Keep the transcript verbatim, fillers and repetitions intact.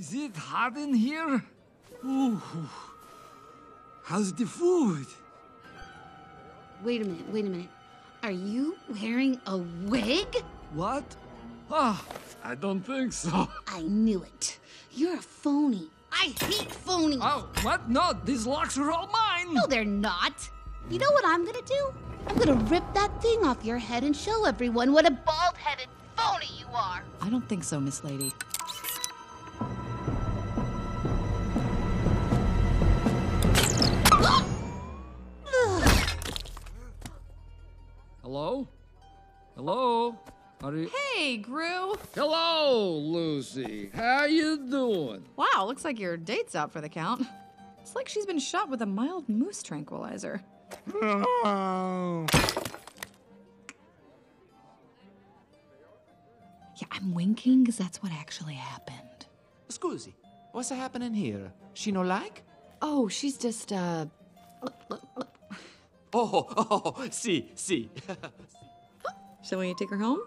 Is it hot in here? Ooh. How's the food? Wait a minute, wait a minute. Are you wearing a wig? What? Ah, oh, I don't think so. I knew it. You're a phony. I hate phonies. Oh, what? No, these locks are all mine. No, they're not. You know what I'm gonna do? I'm gonna rip that thing off your head and show everyone what a bald-headed phony you are. I don't think so, Miss Lady. Hello? Hello? Are you... Hey, Gru. Hello, Lucy. How you doing? Wow, looks like your date's out for the count. It's like she's been shot with a mild moose tranquilizer. Oh. Yeah, I'm winking because that's what actually happened. Scusi, what's happening here? She no like? Oh, she's just, uh... Oh, oh, oh, see, see. Shall we take her home?